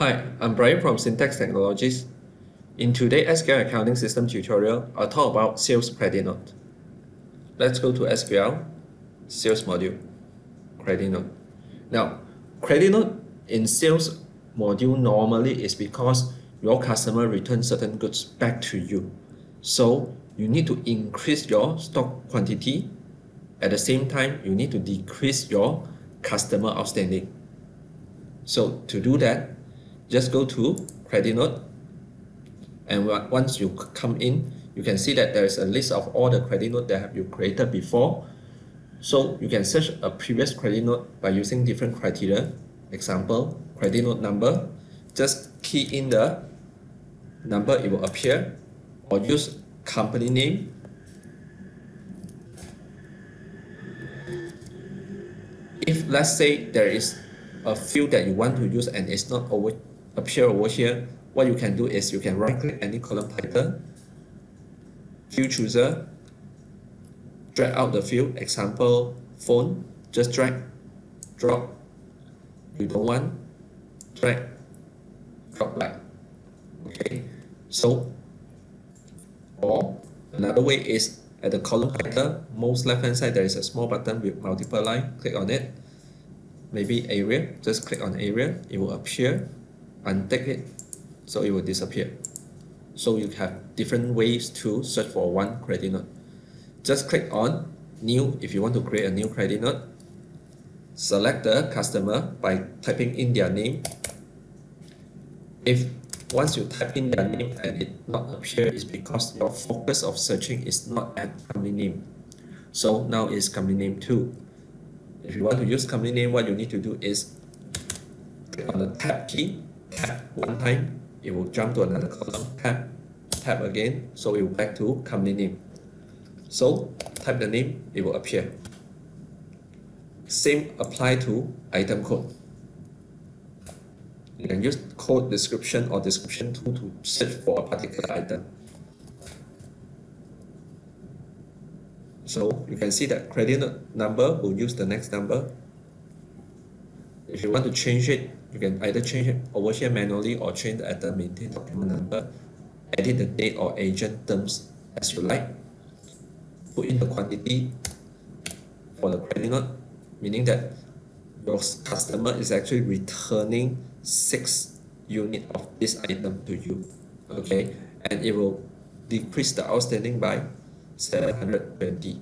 Hi, I'm Brian from Syntax Technologies. In today's SQL Accounting System tutorial, I'll talk about Sales Credit Note. Let's go to SQL, Sales Module, Credit Note. Now, Credit Note in Sales Module normally is because your customer returns certain goods back to you. So, you need to increase your stock quantity. At the same time, you need to decrease your customer outstanding. So, to do that, just go to Credit Note, and once you come in, you can see that there is a list of all the credit notes that have you created before. So you can search a previous credit note by using different criteria. Example, credit note number. Just key in the number, it will appear, or use company name. If let's say there is a field that you want to use and it's not appear over here, what you can do is you can right-click any column title, field chooser, drag out the field, example, phone, just drag, drop, you don't want, drag, drop like, okay. So, or another way is at the column title, most left-hand side, there is a small button with multiple lines, click on it, maybe area, just click on area, it will appear, untick it, so it will disappear. So you have different ways to search for one credit note. Just click on new if you want to create a new credit note. Select the customer by typing in their name. If once you type in their name and it not appear, it's because your focus of searching is not at company name. So now it's company name 2. If you want to use company name, what you need to do is click on the tab key, tap one time. It will jump to another column, tap, tap again, so it will back to company name. So type the name, it will appear. Same apply to item code. You can use code description or description tool to search for a particular item. So you can see that credit number will use the next number. If you want to change it, you can either change it over here manually or change it at the maintain document number, edit the date or agent terms as you like, put in the quantity for the credit note, meaning that your customer is actually returning 6 units of this item to you, okay, and it will decrease the outstanding by 720.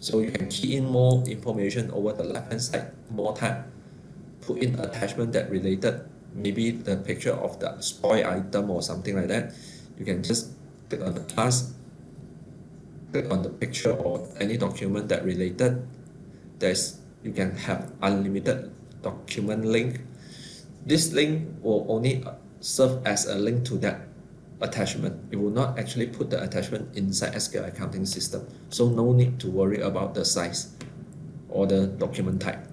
So you can key in more information over the left hand side, more tab. Put in attachment that related, maybe the picture of the spoil item or something like that. You can just click on the plus, click on the picture or any document that related. You can have unlimited document link. This link will only serve as a link to that attachment. It will not actually put the attachment inside SQL Accounting System. So no need to worry about the size or the document type.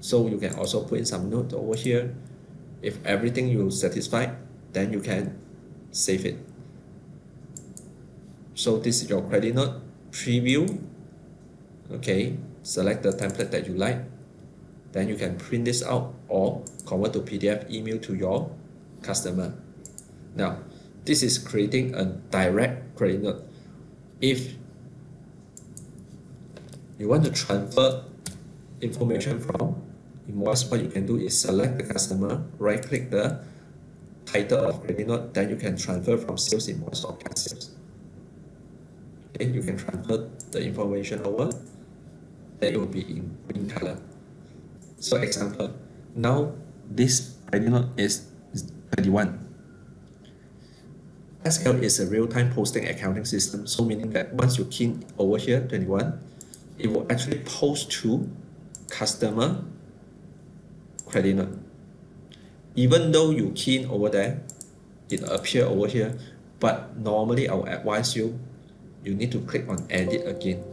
So you can also put in some notes over here. If everything you're satisfied, then you can save it. So this is your credit note preview. Okay, select the template that you like. Then you can print this out or convert to PDF, email to your customer. Now, this is creating a direct credit note. If you want to transfer information from invoice, what you can do is select the customer, right click the title of credit note, then you can transfer from sales invoice or cash sales. Okay, you can transfer the information over, then it will be in green color. So example, now this credit note is 21. SQL is a real-time posting accounting system, so meaning that once you key over here 21, it will actually post to customer credit note. Even though you key in over there, it appear over here, but normally I will advise you need to click on edit again,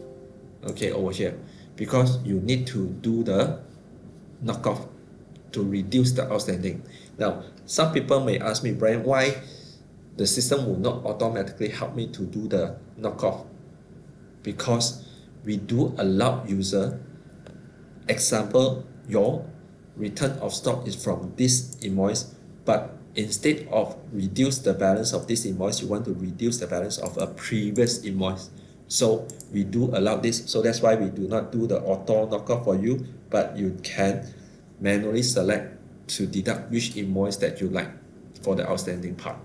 okay, over here, because you need to do the knockoff to reduce the outstanding. Now, some people may ask me, Brian, why the system will not automatically help me to do the knockoff? Because we do allow user, example, your return of stock is from this invoice, but instead of reduce the balance of this invoice, you want to reduce the balance of a previous invoice. So we do allow this. So that's why we do not do the auto knockoff for you, but you can manually select to deduct which invoice that you like for the outstanding part.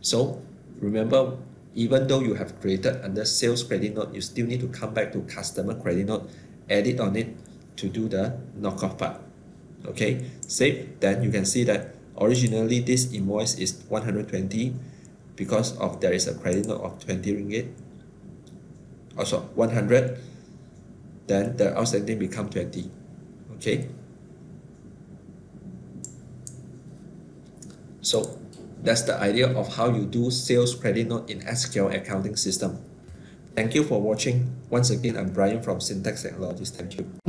So remember, even though you have created under sales credit note, you still need to come back to customer credit note, edit on it to do the knockoff part. Okay, save. Then you can see that originally this invoice is 120 because of there is a credit note of 20 ringgit. Also 100, then the outstanding become 20. Okay. So that's the idea of how you do sales credit note in SQL accounting system. Thank you for watching. Once again, I'm Brian from Syntax Technologies. Thank you.